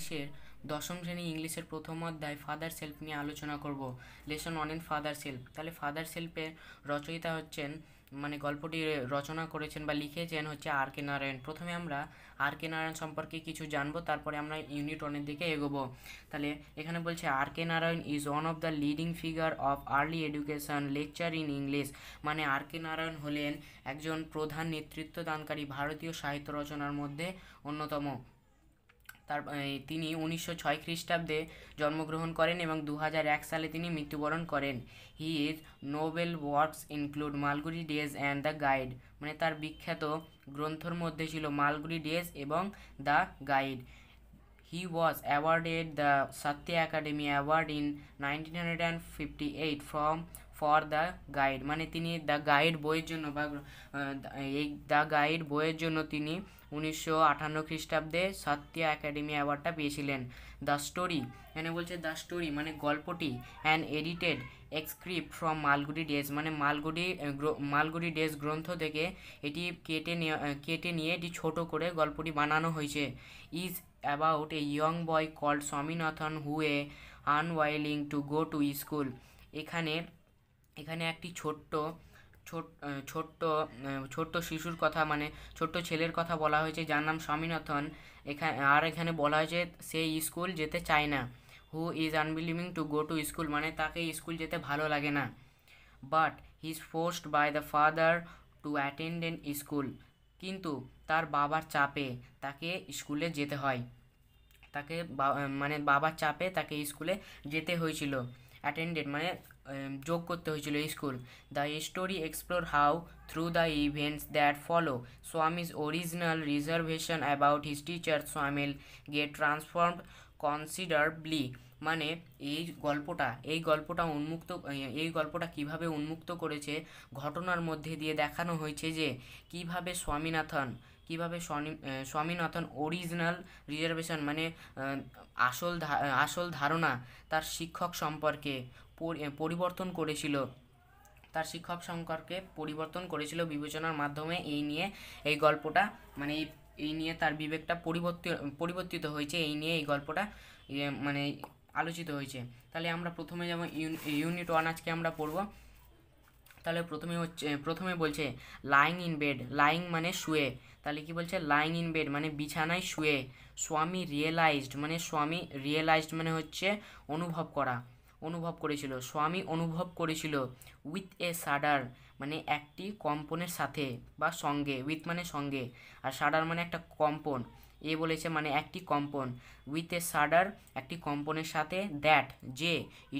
किसेर दशम श्रेणी इंग्लिशेर प्रथम अध्याय फादार सेल्फ निये आलोचना करब। Lesson one in father help. ताहले फादार सेल्फेर रचयिता हच्छेन माने गल्पटी रचना करेछेन बा लिखेछेन हच्छे आर के नारायण। प्रथमे आमरा आर के नारायण सम्पर्के किछु जानबो, तारपरे आमरा यूनिट वन एर दिके एगोबो। ताहले एखाने बोलछे R K Narayan is one of the leading figure of early education lecture in English. माने आर के नारायण हलेन एकजन प्रधान नेतृत्व दानकारी भारतीय साहित्य रचनार मध्य अन्यतम। तिनी 1906 ख्रीष्टाब्दे जन्मग्रहण करें और 2001 साले मृत्युबरण करें। His novel works include Malgudi days and the guide. माने तार विख्यात ग्रंथर मध्य छिलो मालगुड़ी डेज एवं the guide. He was awarded the Sahitya Akademi award in 1958 from for the guide. माने तिनी द गाइड बोयेर जोन्नो बा द गाइड बोयेर जोन्नो तिनी 1958 ख्रीष्टाब्दे साहित्य एकाडेमी अवार्डटा पेয়েছিলেন। द स्टोरी एने बोलছে द स्टोरी माने गल्पटी and edited excerpt from Malgudi days. माने मालगुडी डेज ग्रंथ থেকে এটি কেটে নিয়ে এটি ছোট করে গল্পটি বানানো হয়েছে। Is about a young boy called Swaminathan who a unwilling to go to school. এখানে এখানে একটি ছোট্ট শিশুর কথা মানে ছোট্ট ছেলের কথা বলা হয়েছে যার নাম স্বামীনাথন। এখানে বলা হয়েছে সে স্কুল যেতে চায় না। Who is unbelieving to go to school মানে তাকে স্কুল যেতে ভালো লাগে না। But he is forced by the father to attend an school. কিন্তু তার বাবার চাপে তাকে স্কুলে যেতে হয়। তাকে মানে বাবার চাপে তাকে স্কুলে যেতে হয়েছিল। অ্যাটেন্ডেড মানে যোগ করতে হয়েছিল school. The story explore how through the events that follow Swami's original reservation about his teacher Samuel get transformed considerably. মানে এই গল্পটা উন্মুক্ত এই গল্পটা কিভাবে উন্মুক্ত করেছে ঘটনার মধ্যে দিয়ে দেখানো হয়েছে যে কিভাবে स्वामीनाथन ओरिजिनल रिजार्वेशन माने आसल धारणा तार शिक्षक सम्पर्के परिवर्तन करेछिलो विवेचनार माध्यमे एई निये एई गल्पटा माने एई निये तार विवेकटा परिवर्तित होयेछे। एई निये एई गल्पटा माने आलोचित होयेछे। ताहले आमरा प्रथमे जेमन यूनिट 1 आजके आमरा पढ़बो। ताहले प्रथमे बोलछे लाइंग इन बेड। लाइंग माने शुए। ताहले कि बोलछे लाइंग इन बेड माने बिछानाय शुए स्वामी रियलाइज्ड माने होच्छे अनुभव करा अनुभव करेछिलो। स्वामी अनुभव करेछिलो उइथ ए शाडार माने एकटी कम्पनेर साथे बा संगे। उइथ माने संगे आर शाडार माने एकटा कम्पन। ए बोलेछे माने एकटी कम्पन उइथ ए शाडार एकटी कम्पनेर साथे दैट जे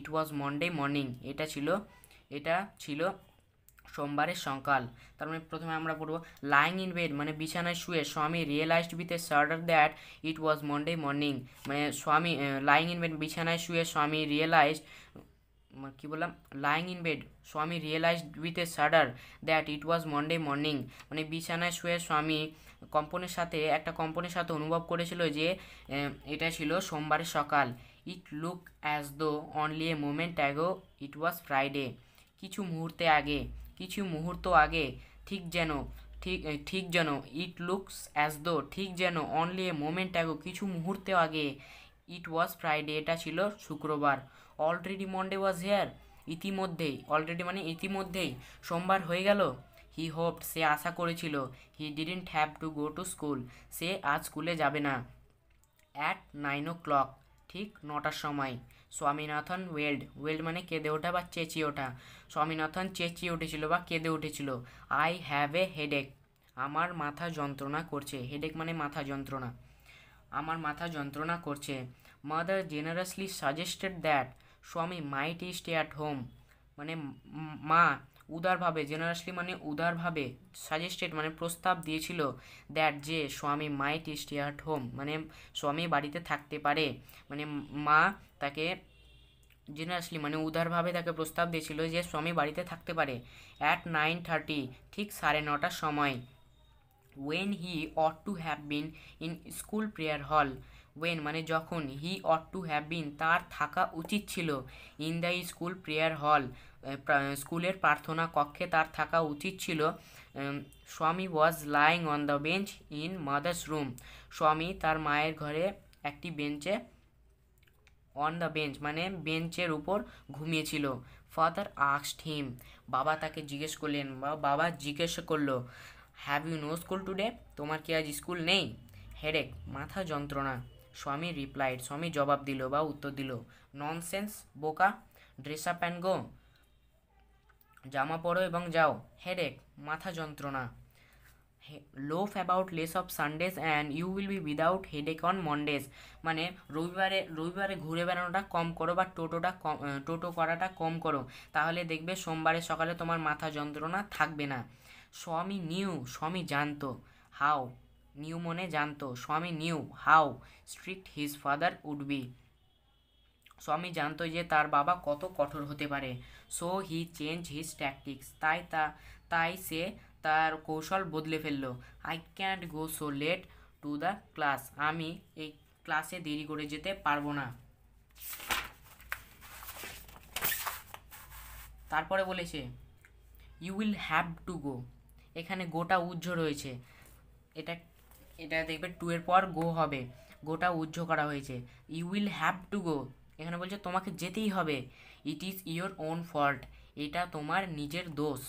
इट वाज मंडे मर्निंग एटा छिलो सोमवार सकाल। तार माने प्रथमे आमरा पढ़ब लाइंग इन बेड माने बिछानाय शुए Swami realised with a shudder that it was Monday morning. माने स्वामी लाइंग इन बेड बिछानाय शुए स्वामी रियलाइज्ड कि बोललाम lying in bed Swami realised with a shudder that it was Monday morning. माने बिछानाय शुए स्वामी कम्पनेर साथे अनुभव करेछिलो जे एटा छिलो सोमवार सकाल। It look as though only a moment ago it was Friday. किछु मुहूर्त आगे ठीक जेनो इट लुक्स एज दो ठीक जेनो ओनली ए मोमेंट आगो किछु मुहूर्त आगे इट वाज फ्राइडे एटा छिलो शुक्रवार। Already Monday was here already माने इतिमध्येई सोमवार हो गेल। हि होप्ड से आशा करेछिलो he didn't have to go to school से आज स्कूले जाबे ना। एट 9 o'clock ठीक 9टार समय स्वामीनाथन वेल्ड माने केदे ओठा बा चेचिये ओठा। स्वामीनाथन चेचिये उठेछिलो बा केदे उठेछिलो। आई हैव ए हेडेक आमार माथा जंत्रणा करछे। हेडेक माने माथा जंत्रणा। आमार माथा जंत्रणा करछे। Mother generously suggested that Swami might stay at home. माने मा उदारभावे जेनारसलि माने उदारभावे सजेस्टेड माने प्रस्ताव दिएछिलो दैट जे Swami might stay at home माने स्वामी बाड़ीते थाकते पारे। माने मा ताके जेनारसलि माने उदारभावे ताके प्रस्ताव दिएछिलो जे स्वामी बाड़ीते थाकते पारे। एट 9:30 ठीक 9:30 समय when he ought to have been in school prayer hall. When माने जखन हि ऑट टू हैव बीन तार थाका उचित छिलो in the school prayer hall स्कूलेर प्रार्थना कक्षे तार थाका उचित छिलो। Swami was lying on the bench in mother's room Swami तार मायेर घरे একটি বেঞ্চে অন দ্য বেঞ্চ মানে বেঞ্চের উপর ঘুমিয়েছিল। ফাদার আস্কড হিম বাবা তাকে জিজ্ঞেস করলেন বা বাবা জিজ্ঞেস করলো have you no school today তোমার কি আজ স্কুল নেই। হেডেক মাথা যন্ত্রণা স্বামী রিপ্লাইড স্বামী জবাব দিল বা উত্তর দিল। ননসেন্স বোকা ড্রেস আপ অ্যান্ড গো জামা পরো এবং যাও। হেডেক মাথা যন্ত্রণা loaf about less of Sundays and you will be without headache on Mondays মানে রবিবারে ঘুরে বেড়ানোটা কম করো বা টোটো করাটা কম করো তাহলে দেখবে সোমবারে সকালে তোমার মাথা যন্ত্রণা থাকবে না। স্বামী নিউ স্বামী জানতো হাউ নিউ মনে জানতো Swami knew how strict his father would be Swami জানতো যে তার বাবা কত কঠোর হতে পারে। So he change his tactics তাই সে তার কৌশল বদলে ফেললো। I can't go so late to the class আমি এই ক্লাসে দেরি করে যেতে পারবো না। তারপরে বলেছে you will have to go এখানে গোটা উহ্য রয়েছে এটা দেখবে টু এর পর গো হবে গোটা উহ্য করা হয়েছে। You will have to go এখানে বলছে তোমাকে যেতেই হবে। It is your own fault এটা তোমার নিজের দোষ।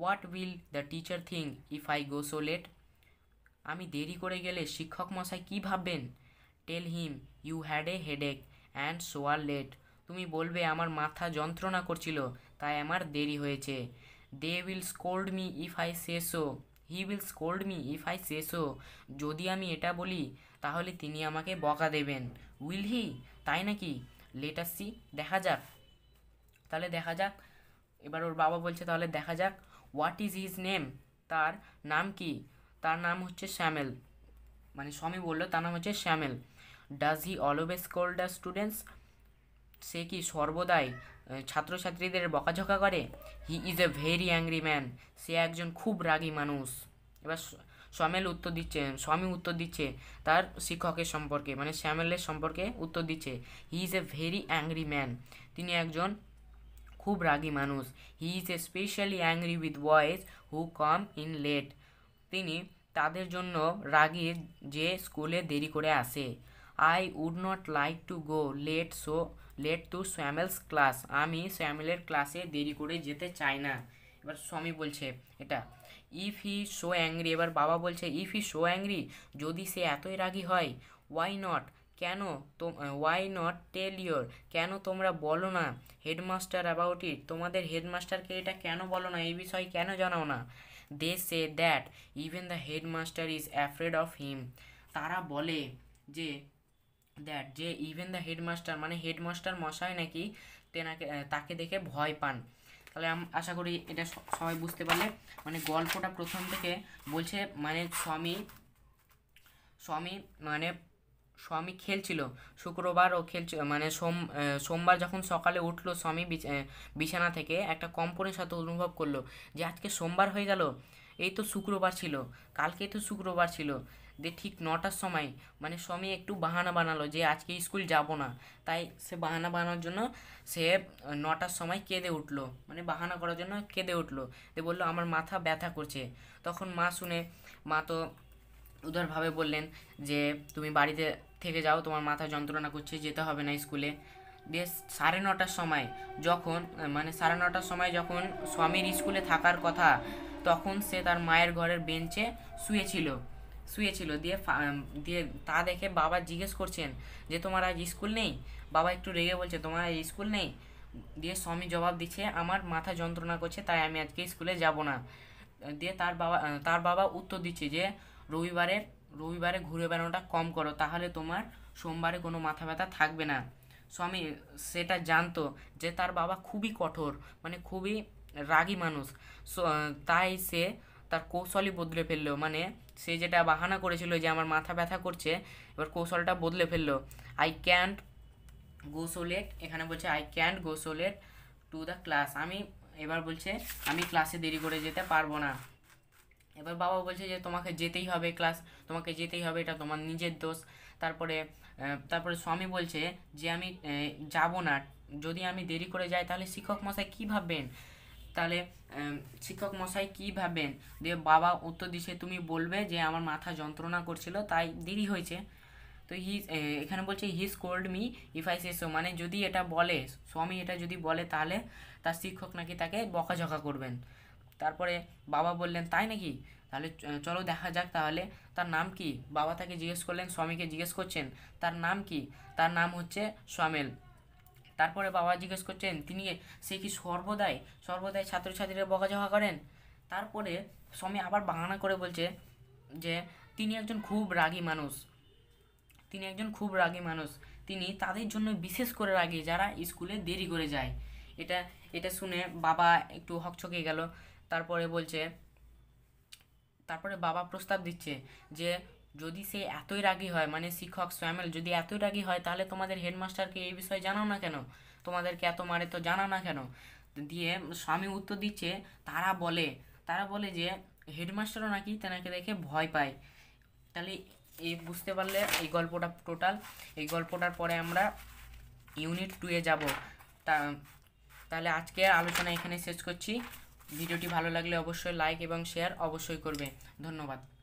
What will the teacher think if I go so late আমি দেরি করে গেলে শিক্ষক মশাই কী ভাববেন। Tell him you had a headache and so are late তুমি বলবে আমার মাথা যন্ত্রণা করছিল তাই আমার দেরি হয়েছে। They will scold me if I say so he will scold me if I say so যদি আমি এটা বলি তাহলে তিনি আমাকে বকা দেবেন। উইল হি তাই নাকি লেট আস সি দেখা যাক তাহলে দেখা যাক এবার ওর বাবা বলছে তাহলে দেখা যাক। হোয়াট ইজ হিজ নেম তার নাম কি তার নাম হচ্ছে শ্যামেল মানে স্বামী বললো তার নাম হচ্ছে শ্যামেল। Does he always scold the students সে কি সর্বদাই ছাত্রছাত্রীদের বকাঝকা করে। He is a very angry man সে একজন খুব রাগী মানুষ। এবার স্বামী উত্তর দিচ্ছে তার শিক্ষকের সম্পর্কে মানে শ্যামেলের সম্পর্কে উত্তর দিচ্ছে। He is a very angry man তিনি একজন খুব রাগী মানুষ। He is specially angry with boys who come in late তিনি তাদের জন্য রাগী যে স্কুলে দেরি করে আসে। I would not like to go late so late to শ্যামেলস class আমি শ্যামেলের ক্লাসে দেরি করে যেতে চাই না। এবার স্বামী বলছে এটা ইফ হি সো অ্যাংরি এবার বাবা বলছে ইফ হি সো অ্যাংরি যদি সে এতই রাগী হয়। ওয়াই নট টেল ইয়োর কেন তোমরা বলো না হেডমাস্টার অ্যাবাউট ইট তোমাদের হেডমাস্টারকে এটা কেন বলো না এই বিষয়ে কেন জানাও না। They say that even the headmaster is afraid of him তারা বলে যে দ্যাট যে ইভেন দ্য হেডমাস্টার মানে হেডমাস্টার মশাই নাকি তাকে দেখে ভয় পান। তাহলে আমি আশা করি এটা সবাই বুঝতে পারলে মানে গল্পটা প্রথম থেকে বলছে মানে স্বামী খেলছিল শুক্রবারও খেলছিল মানে সোমবার যখন সকালে উঠলো স্বামী বিছানা থেকে একটা কম্পনের সাথে অনুভব করলো যে আজকে সোমবার হয়ে গেল এই তো শুক্রবার ছিল কালকেই তো শুক্রবার ছিল। দিয়ে ঠিক 9টার সময় মানে স্বামী একটু বাহানা বানালো যে আজকে স্কুল যাব না তাই সে বাহানা বানানোর জন্য সে 9টার সময় কেঁদে উঠলো মানে বাহানা করার জন্য কেঁদে উঠলো। দিয়ে বললো আমার মাথা ব্যথা করছে তখন মা তো উদারভাবে বললেন যে তুমি বাড়িতে থেকে যাও তোমার মাথা যন্ত্রণা করছে যেতে হবে না স্কুলে। দিয়ে 9:30 সময় যখন মানে 9:30 সময় যখন স্বামীর স্কুলে থাকার কথা তখন সে তার মায়ের ঘরের বেঞ্চে শুয়েছিল দিয়ে তা দেখে বাবা জিজ্ঞেস করছেন যে তোমার আজ স্কুল নেই বাবা একটু রেগে বলছে তোমার আজ স্কুল নেই। দিয়ে স্বামী জবাব দিচ্ছে আমার মাথা যন্ত্রণা করছে তাই আমি আজকে স্কুলে যাব না। দিয়ে তার বাবা উত্তর দিচ্ছে যে রবিবারে ঘুরে বেড়ানোটা কম করো তাহলে তোমার সোমবারে কোনো মাথা ব্যথা থাকবে না। স্বামী সেটা জানতো যে তার বাবা খুবই কঠোর মানে খুবই রাগী মানুষ তাই সে তার কৌশলই বদলে ফেললো মানে সে যেটা বাহানা করেছিল যে আমার মাথা ব্যথা করছে এবার কৌশলটা বদলে ফেললো। I can't go so late এখানে বলছে I can't go so late to the class আমি এবার বলছে আমি ক্লাসে দেরি করে যেতে পারবো না। এবার বাবা বলছে যে তোমাকে যেতেই হবে তোমাকে যেতেই হবে এটা তোমার নিজের দোষ। তারপরে স্বামী বলছে যে আমি যাব না যদি আমি দেরি করে যাই তাহলে শিক্ষক মশাই কী ভাববেন দিয়ে বাবা উত্তর দিছে তুমি বলবে যে আমার মাথা যন্ত্রণা করছিল তাই দেরি হয়েছে। तो हिज एखाने बोलছে he scold me if I say so, মানে যদি এটা বলে স্বামী এটা যদি বলে তাহলে তার শিক্ষক নাকি তাকে বকাঝকা করবেন। তারপরে বাবা বললেন তাই নাকি, তাহলে চলো দেখা যাক তাহলে তার নাম কি। বাবা তাকে জিজ্ঞেস করলেন, স্বামীকে জিজ্ঞেস করছেন তার নাম কি, তার নাম হচ্ছে সোমেল। তারপরে বাবা জিজ্ঞেস করছেন তিনি সে কি সর্বদাই ছাত্রছাত্রীরা বকাঝকা করেন। তারপরে স্বামী আবার বাহানা করে বলছে যে তিনি একজন খুব রাগী মানুষ, তিনি তাদের জন্য বিশেষ করে রাগী যারা স্কুলে দেরি করে যায়। এটা শুনে বাবা একটু হকচকে গেল। তারপরে বাবা প্রস্তাব দিচ্ছে যে যদি সে এতই রাগী হয়, মানে শিক্ষক সোমেল যদি এতই রাগী হয় তাহলে তোমাদের হেডমাস্টারকে এই বিষয়ে জানাও না কেন, তোমাদেরকে এত মারে তো জানাও না কেন। দিয়ে স্বামী উত্তর দিচ্ছে তারা বলে যে হেডমাস্টারও নাকি তেনাকে দেখে ভয় পায়। তাহলে এই বুঝতে পারলে এই গল্পটা টোটাল। এই গল্পটার পরে আমরা ইউনিট 2-এ যাব। তাহলে আজকে আলোচনা এখানে শেষ করছি। ভিডিওটি ভালো লাগলে অবশ্যই লাইক এবং শেয়ার অবশ্যই করবে। ধন্যবাদ।